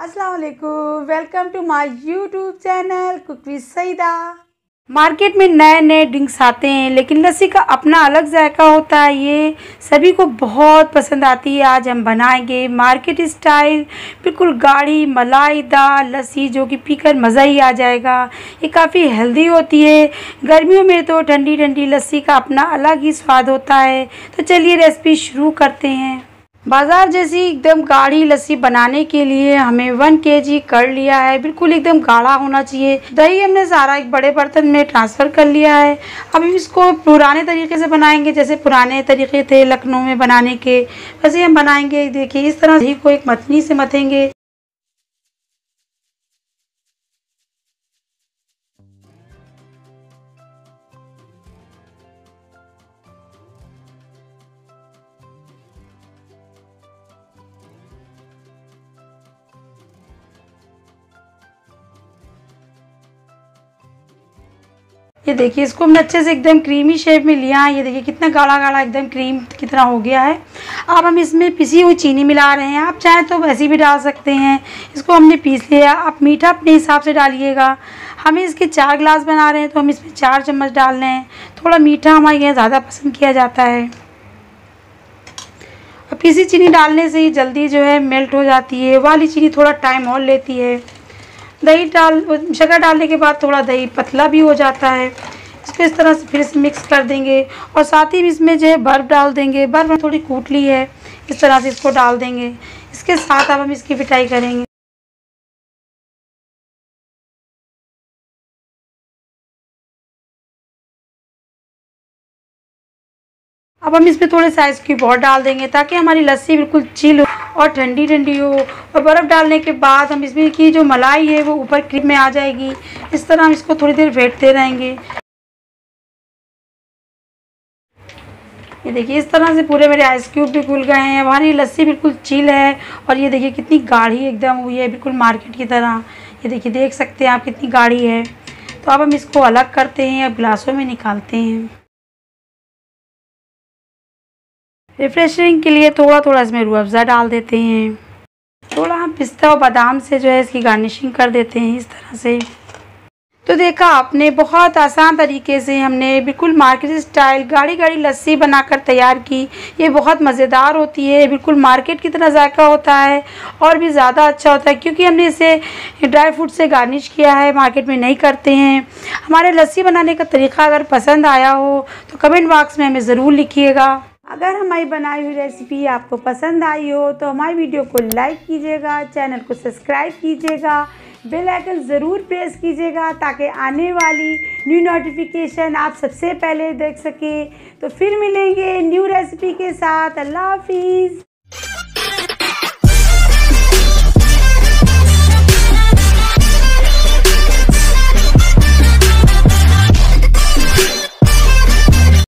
अस्सलाम वालेकुम, welcome to my YouTube channel cook with Saeeda. Market में नए नए ड्रिंक्स आते हैं लेकिन लस्सी का अपना अलग जायका होता है, ये सभी को बहुत पसंद आती है। आज हम बनाएंगे मार्केट स्टाइल बिल्कुल गाढ़ी मलाईदार लस्सी जो कि पीकर मज़ा ही आ जाएगा। ये काफ़ी हेल्दी होती है, गर्मियों में तो ठंडी ठंडी लस्सी का अपना अलग ही स्वाद होता है। तो चलिए रेसिपी शुरू करते हैं। बाज़ार जैसी एकदम गाढ़ी लस्सी बनाने के लिए हमें 1 kg कर लिया है, बिल्कुल एकदम गाढ़ा होना चाहिए। दही हमने सारा एक बड़े बर्तन में ट्रांसफ़र कर लिया है। अब इसको पुराने तरीके से बनाएंगे, जैसे पुराने तरीके थे लखनऊ में बनाने के, वैसे हम बनाएंगे। देखिए इस तरह दही को एक मथनी से मथेंगे। ये देखिए इसको हमने अच्छे से एकदम क्रीमी शेप में लिया है। ये देखिए कितना गाढ़ा गाढ़ा एकदम क्रीम की तरह हो गया है। अब हम इसमें पिसी हुई चीनी मिला रहे हैं, आप चाहें तो वैसी भी डाल सकते हैं। इसको हमने पीस लिया, आप मीठा अपने हिसाब से डालिएगा। हमें इसके 4 गिलास बना रहे हैं तो हम इसमें 4 चम्मच डाल रहे हैं। थोड़ा मीठा हमारे यहाँ ज़्यादा पसंद किया जाता है। अब पिसी चीनी डालने से ही जल्दी जो है मेल्ट हो जाती है, वाली चीनी थोड़ा टाइम और लेती है। शक्कर डालने के बाद थोड़ा दही पतला भी हो जाता है। इसको इस तरह से फिर से मिक्स कर देंगे और साथ ही इसमें जो है बर्फ़ डाल देंगे। बर्फ़ थोड़ी कूट ली है, इस तरह से इसको डाल देंगे। इसके साथ अब हम इसकी पिटाई करेंगे। अब हम इसमें थोड़े से आइस क्यूब और डाल देंगे ताकि हमारी लस्सी बिल्कुल चिल हो और ठंडी ठंडी हो। और बर्फ़ डालने के बाद हम इसमें की जो मलाई है वो ऊपर क्रीम में आ जाएगी। इस तरह हम इसको थोड़ी देर फेंटते रहेंगे। ये देखिए इस तरह से पूरे मेरे आइस क्यूब भी खुल गए हैं। हमारी लस्सी बिल्कुल चिल है और ये देखिए कितनी गाढ़ी एकदम हुई है, बिल्कुल मार्केट की तरह। ये देखिए देख सकते हैं आप कितनी गाढ़ी है। तो अब हम इसको अलग करते हैं और गिलासों में निकालते हैं। रिफ्रेशिंग के लिए थोड़ा थोड़ा इसमें रूह अफ़ज़ा डाल देते हैं। थोड़ा हम पिस्ता और बादाम से जो है इसकी गार्निशिंग कर देते हैं इस तरह से। तो देखा आपने, बहुत आसान तरीके से हमने बिल्कुल मार्केट स्टाइल गाढ़ी गाढ़ी लस्सी बनाकर तैयार की। ये बहुत मज़ेदार होती है, बिल्कुल मार्केट की तरह जायका होता है और भी ज़्यादा अच्छा होता है क्योंकि हमने इसे ड्राई फ्रूट से गार्निश किया है, मार्केट में नहीं करते हैं। हमारे लस्सी बनाने का तरीका अगर पसंद आया हो तो कमेंट बॉक्स में हमें ज़रूर लिखिएगा। अगर हमारी बनाई हुई रेसिपी आपको पसंद आई हो तो हमारी वीडियो को लाइक कीजिएगा, चैनल को सब्सक्राइब कीजिएगा, बेल आइकन ज़रूर प्रेस कीजिएगा ताकि आने वाली न्यू नोटिफिकेशन आप सबसे पहले देख सकें। तो फिर मिलेंगे न्यू रेसिपी के साथ। अल्लाह हाफिज़।